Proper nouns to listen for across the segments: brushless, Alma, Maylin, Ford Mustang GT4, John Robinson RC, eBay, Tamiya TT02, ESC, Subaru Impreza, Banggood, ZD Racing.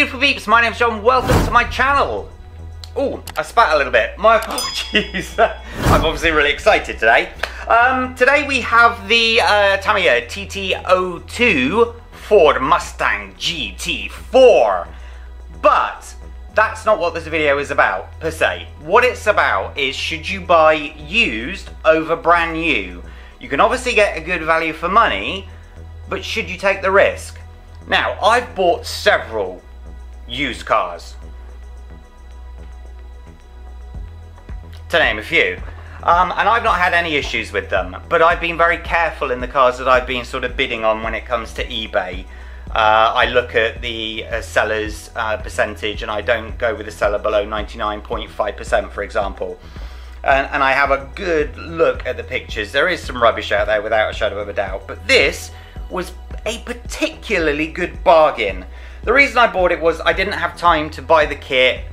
beautiful peeps, my name's John, welcome to my channel. Oh, I spat a little bit, my apologies. I'm obviously really excited today. Today we have the Tamiya TT02 Ford Mustang GT4, but that's not what this video is about, per se. What it's about is, should you buy used over brand new? You can obviously get a good value for money, but should you take the risk? Now, I've bought several used cars, to name a few, and I've not had any issues with them, but I've been very careful in the cars that I've been sort of bidding on when it comes to eBay. I look at the seller's percentage, and I don't go with a seller below 99.5%, for example. And I have a good look at the pictures. There is some rubbish out there without a shadow of a doubt, but this was a particularly good bargain. The reason I bought it was I didn't have time to buy the kit,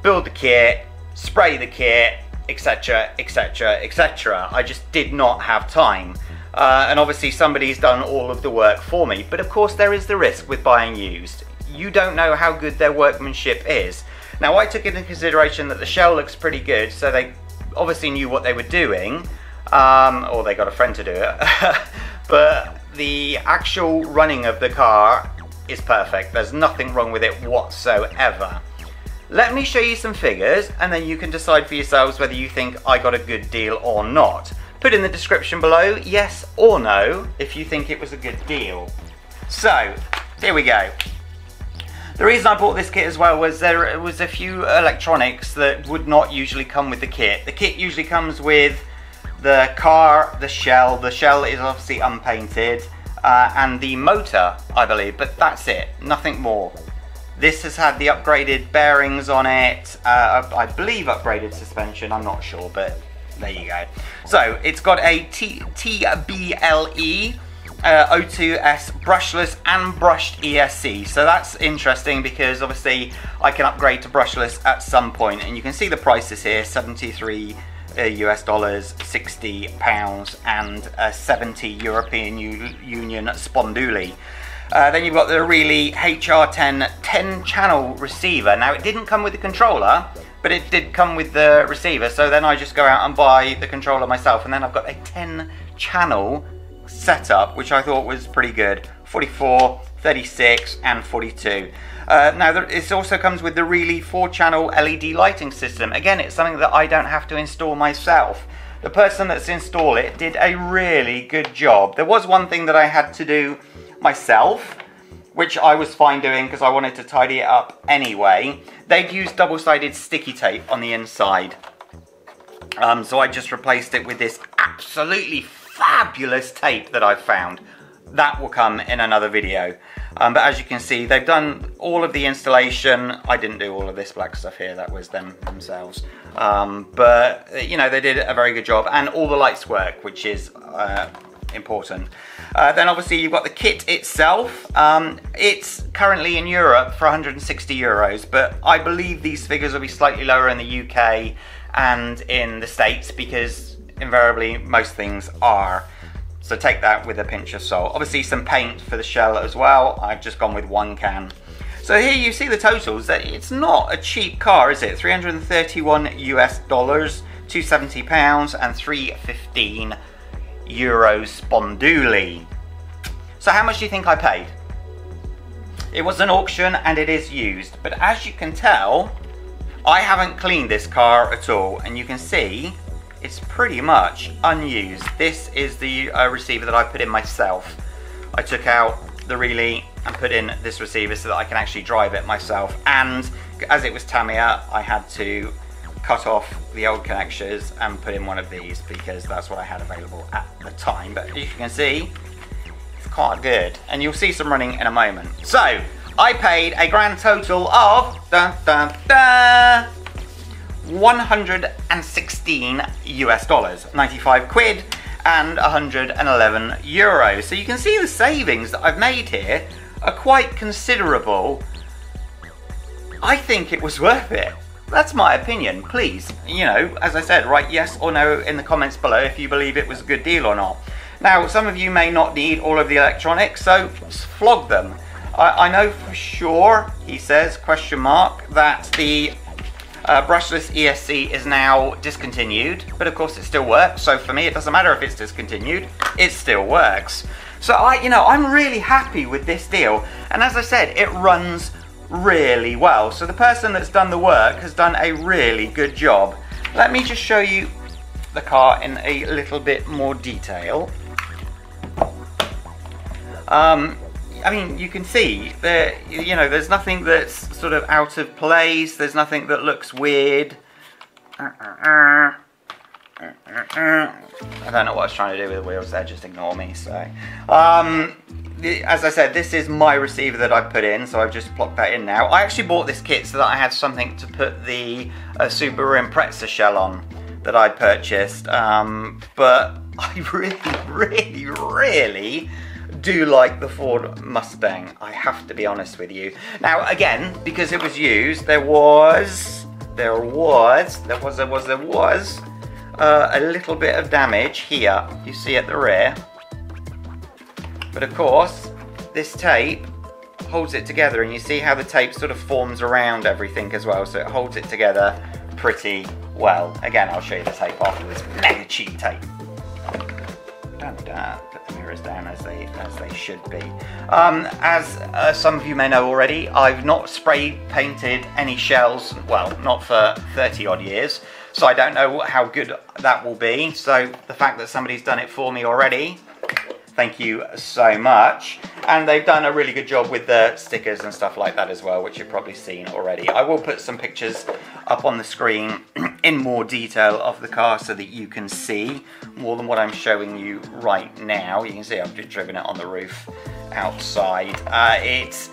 build the kit, spray the kit, etc, etc, etc. I just did not have time. And obviously somebody's done all of the work for me, but of course there is the risk with buying used. You don't know how good their workmanship is. Now, I took into consideration that the shell looks pretty good, so they obviously knew what they were doing, or they got a friend to do it. But the actual running of the car is perfect. There's nothing wrong with it whatsoever. Let me show you some figures, and then you can decide for yourselves whether you think I got a good deal or not. Put in the description below, yes or no, if you think it was a good deal. So, here we go. The reason I bought this kit as well was there was a few electronics that would not usually come with the kit. The kit usually comes with the car, the shell. The shell is obviously unpainted, and the motor, I believe, but that's it, nothing more. This has had the upgraded bearings on it, I believe upgraded suspension, I'm not sure, but there you go. So, it's got a TBLE, O2S brushless and brushed ESC. So that's interesting because obviously I can upgrade to brushless at some point, and you can see the prices here, $73 US dollars, £60, and 70 European Union sponduli. Then you've got the Reilly HR10 10 channel receiver. Now, it didn't come with the controller, but it did come with the receiver, so then I just go out and buy the controller myself, and then I've got a 10 channel setup, which I thought was pretty good. 44, 36, and 42. Now, this also comes with the Reilly 4-channel LED lighting system. Again, it's something that I don't have to install myself. The person that's installed it did a really good job. There was one thing that I had to do myself, which I was fine doing because I wanted to tidy it up anyway. They'd used double-sided sticky tape on the inside. So I just replaced it with this absolutely fabulous tape that I've found. That will come in another video. But as you can see, they've done all of the installation. I didn't do all of this black stuff here, that was them themselves. But you know, they did a very good job, and all the lights work, which is important. Then obviously you've got the kit itself. It's currently in Europe for 160 euros, but I believe these figures will be slightly lower in the UK and in the States, because invariably most things are. So take that with a pinch of salt. Obviously some paint for the shell as well. I've just gone with one can. So here you see the totals. That it's not a cheap car, is it? 331 US dollars, 270 pounds, and 315 euro sponduli. So how much do you think I paid? It was an auction and it is used, but as you can tell, I haven't cleaned this car at all, and you can see it's pretty much unused. This is the receiver that I put in myself. I took out the Reilly and put in this receiver so that I can actually drive it myself, and as it was Tamiya, I had to cut off the old connectors and put in one of these because that's what I had available at the time. But as you can see, it's quite good, and you'll see some running in a moment. So I paid a grand total of $116 US dollars, 95 quid, and 111 euros. So you can see the savings that I've made here are quite considerable. I think it was worth it. That's my opinion. Please, you know, as I said, write yes or no in the comments below if you believe it was a good deal or not. Now, some of you may not need all of the electronics, so flog them. I know for sure, he says, question mark, that the brushless ESC is now discontinued, but of course it still works, so for me it doesn't matter if it's discontinued, it still works. So I'm really happy with this deal, and as I said, it runs really well. So the person that's done the work has done a really good job. Let me just show you the car in a little bit more detail. I mean, you can see that, you know, there's nothing that's sort of out of place, there's nothing that looks weird. I don't know what I was trying to do with the wheels there, just ignore me. So as I said, this is my receiver that I put in, so I've just plopped that in now. I actually bought this kit so that I had something to put the Subaru Impreza shell on that I purchased, but I really do like the Ford Mustang, I have to be honest with you. Now again, because it was used, there was a little bit of damage here, you see at the rear. But of course, this tape holds it together, and you see how the tape sort of forms around everything as well, so it holds it together pretty well. Again, I'll show you the tape after this mega cheap tape. Put the mirrors down as they should be. As some of you may know already, I've not spray painted any shells, well, not for 30 odd years, so I don't know how good that will be. So the fact that somebody's done it for me already, thank you so much. And they've done a really good job with the stickers and stuff like that as well, which you've probably seen already. I will put some pictures up on the screen in more detail of the car so that you can see more than what I'm showing you right now. You can see I've just driven it on the roof outside. It's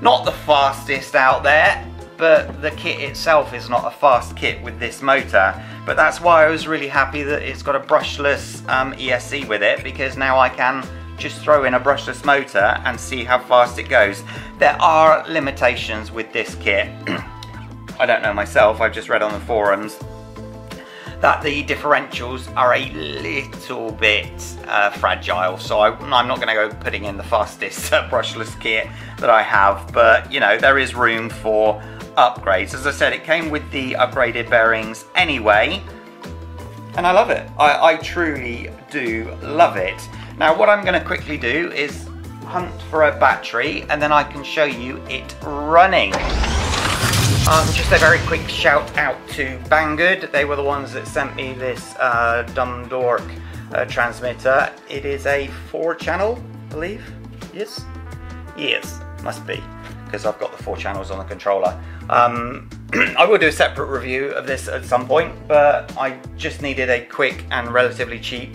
not the fastest out there, but the kit itself is not a fast kit with this motor. But that's why I was really happy that it's got a brushless ESC with it, because now I can just throw in a brushless motor and see how fast it goes. There are limitations with this kit. I don't know myself, I've just read on the forums that the differentials are a little bit fragile, so I'm not going to go putting in the fastest brushless kit that I have, but you know, there is room for upgrades. As I said, it came with the upgraded bearings anyway, and I love it. I truly do love it. Now what I'm going to quickly do is hunt for a battery, and then I can show you it running. Just a very quick shout out to Banggood. They were the ones that sent me this dumb dork transmitter. It is a 4-channel, I believe. Yes? Yes, must be, because I've got the 4 channels on the controller. I will do a separate review of this at some point, but I just needed a quick and relatively cheap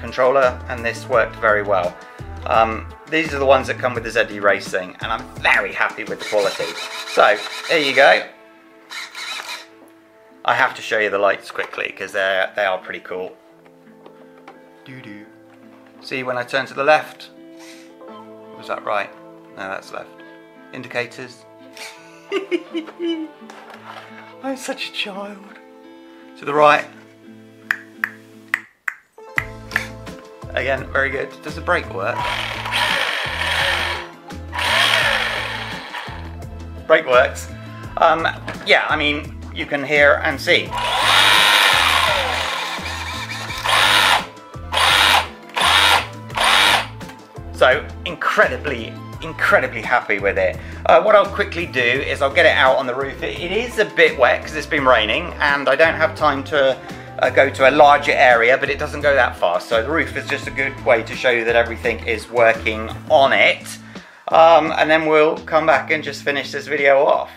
controller, and this worked very well. These are the ones that come with the ZD Racing, and I'm very happy with the quality. So, there you go. I have to show you the lights quickly, because they are pretty cool. Doo-doo. See, when I turn to the left, was that right? No, that's left. Indicators. I'm such a child. To the right. Again, very good. Does the brake work? Brake works. Yeah, I mean, you can hear and see. So, incredibly happy with it. What I'll quickly do is I'll get it out on the roof. It is a bit wet because it's been raining, and I don't have time to go to a larger area, but it doesn't go that fast, so the roof is just a good way to show you that everything is working on it, and then we'll come back and just finish this video off.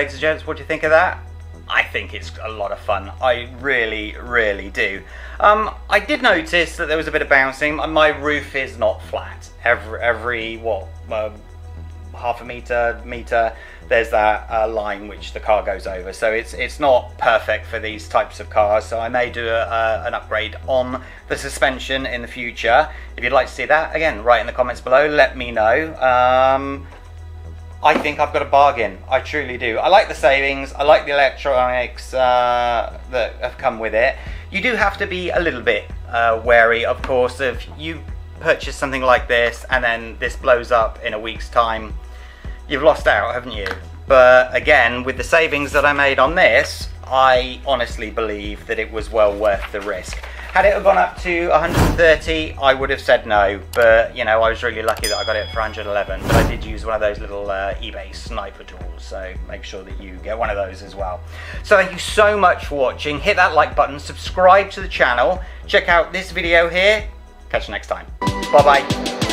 ladies and gents, what do you think of that? I think it's a lot of fun. I really, really do. I did notice that there was a bit of bouncing. My roof is not flat. Every what, half a meter, there's that line which the car goes over. So it's not perfect for these types of cars. So I may do an upgrade on the suspension in the future. If you'd like to see that, again, write in the comments below. Let me know. I think I've got a bargain. I truly do. I like the savings. I like the electronics that have come with it. You do have to be a little bit wary, of course, if you purchase something like this and then this blows up in a week's time, you've lost out, haven't you? But again, with the savings that I made on this, I honestly believe that it was well worth the risk. Had it gone up to 130, I would have said no, but you know, I was really lucky that I got it for 111, but I did use one of those little eBay sniper tools, so make sure that you get one of those as well. So thank you so much for watching. Hit that like button, subscribe to the channel, check out this video here. Catch you next time. Bye-bye.